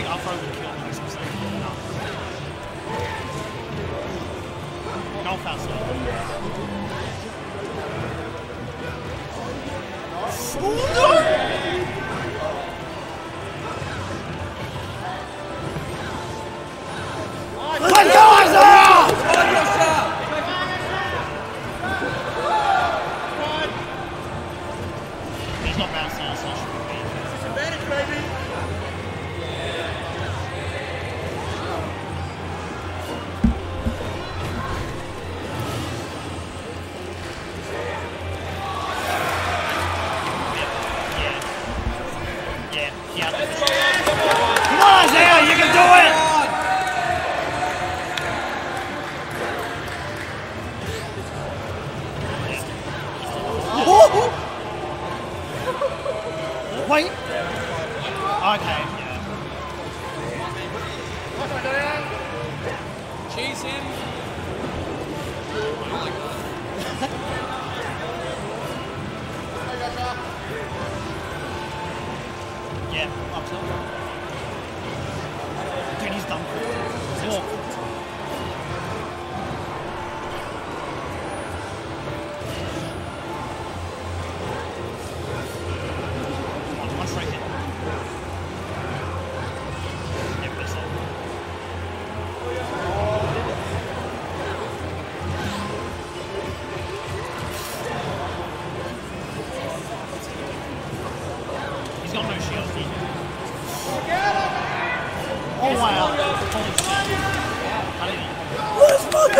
think Alpha would kill him or something. No fast one. Oh no!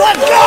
Let's go!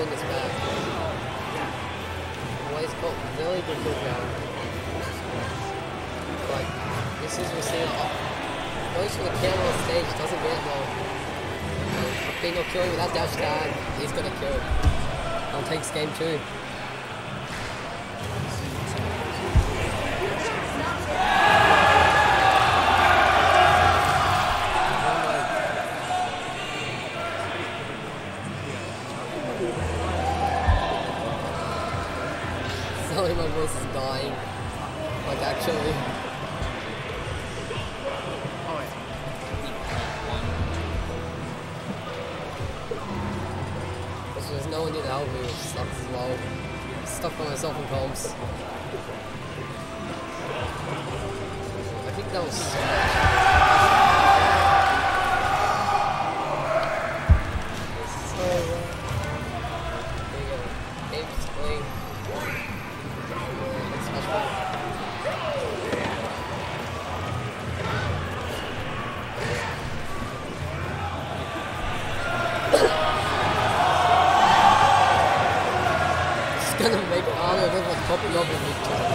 in this mast. Why is it called Zelly Brazil? Like, this is we're seeing most of the camera on stage doesn't get long. A thing will kill him with that dash tag, he's gonna kill him. I'll take game 2. Sorry, my voice is dying. Like, actually. So there's no one here to help me, which sucks as well. Stuck by myself in comps. I think that was so much. There you go. Game's playing. It's much better. Copy up with me too.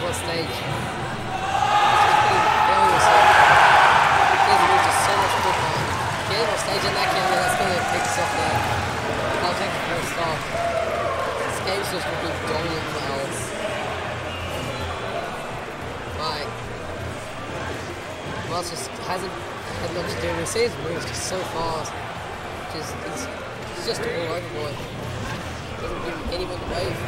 What stage? Just so much different. Get on stage in that camera, that's going to pick us off there. I'll take the first off. This game's just going to be dominant for else. Like, Mast just hasn't had much to do with his moves, just so fast. It's just all overboard. Doesn't give anyone the wave.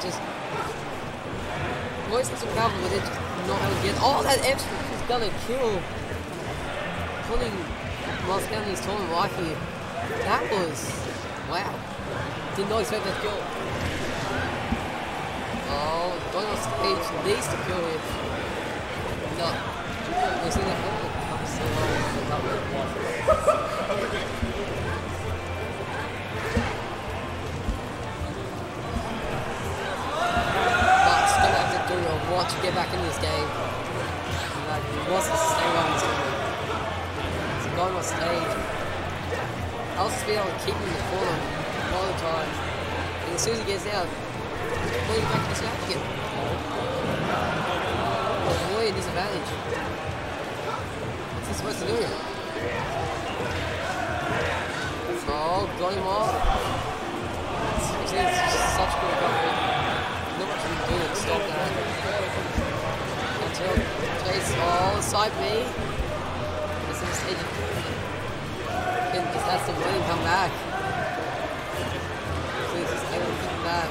Just most of the problem with it just not able to get. Oh, that extra is gonna kill. Pulling Mast down his torn rifle. That was wow. Did not expect that kill. Oh, going on stage needs to kill it. No. We've seen that whole cup so But still have to do a lot to get back into this game. Like, it was the same on this game. So going on stage, I'll just be able to keep him in the corner all the time. And as soon as he gets out, avoid back to the side again. Avoid disadvantage. What's he supposed to do? Oh, got him off. It's just such good recovery. Not much you can do to stop that. Until Chase, oh, side B. That's a mistake. That's the way to come back. Please just let him come back.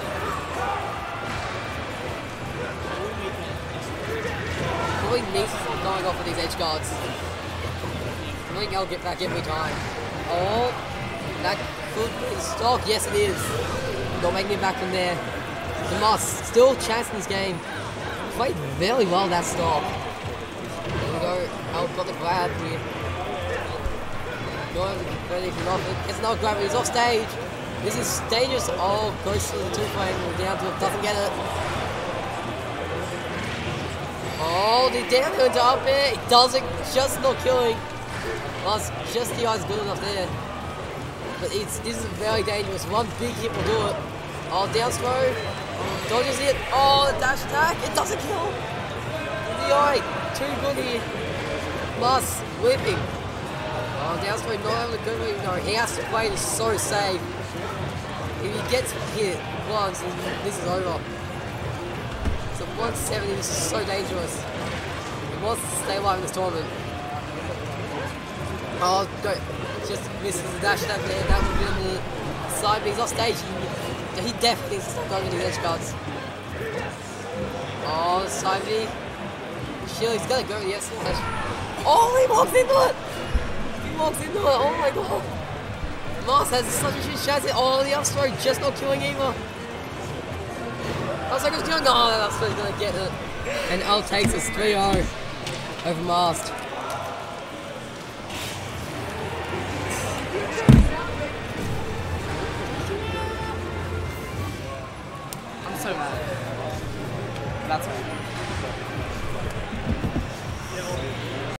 Needs to stop going off with these edge guards. I think I'll get back every time. Oh, that could be stock. Yes, it is. Not making it back from there. The Mast still chance in this game. Played very well that stop. There we go. Oh, got the grab here. Going really off. It's not grab. He's off stage. This is dangerous. Oh, goes to the 2 frame. Down to it. Doesn't get it. Oh, the down to up air, it doesn't, just not killing. Mast, just the eyes good enough there. But this is very dangerous, one big hit will do it. Oh, down throw, dodges it, oh, the dash attack, it doesn't kill. The eye, too good here. Mast, whipping. Oh, down throw, not having a good move, no, he has to play this so safe. If he gets hit once, this is over. 170 was so dangerous. It wants to stay alive in this tournament. Oh, don't. Just misses the dash attack there. That would be on the side, but he's off stage. He definitely needs to stop going into the edge guards. Oh, side B. He's gonna go to the edge guards. Oh, he walks into it! He walks into it, oh my god. Mast has such a huge chance. Oh, the up throw just not killing either. I was like, I was doing, oh, that's really gonna get it. And EL takes us 3-0 over Mast.